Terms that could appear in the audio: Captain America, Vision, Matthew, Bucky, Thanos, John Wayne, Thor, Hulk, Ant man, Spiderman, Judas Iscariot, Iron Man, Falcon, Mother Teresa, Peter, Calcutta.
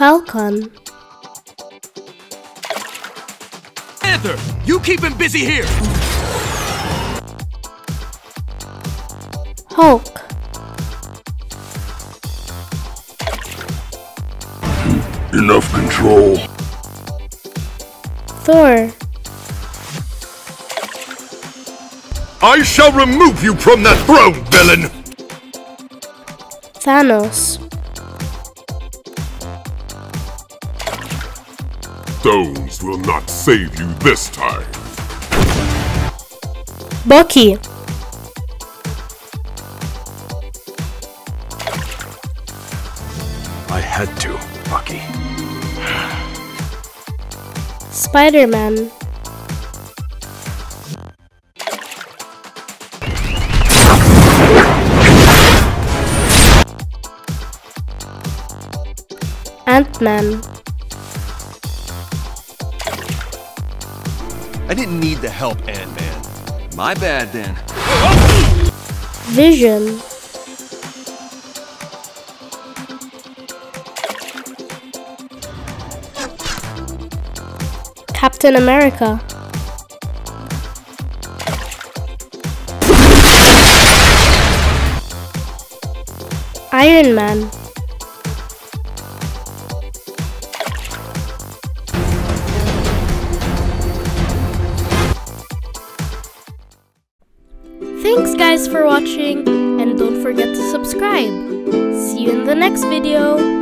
Falcon. Panther, you keep him busy here. Hulk. Enough control. Thor. I shall remove you from that throne, villain! Thanos. Stones will not save you this time. Bucky. I had to, Bucky. SpiderMan. Ant Man. I didn't need the help, Ant Man. My bad then. Vision. Captain America. Iron Man. Thanks guys for watching, and don't forget to subscribe. See you in the next video.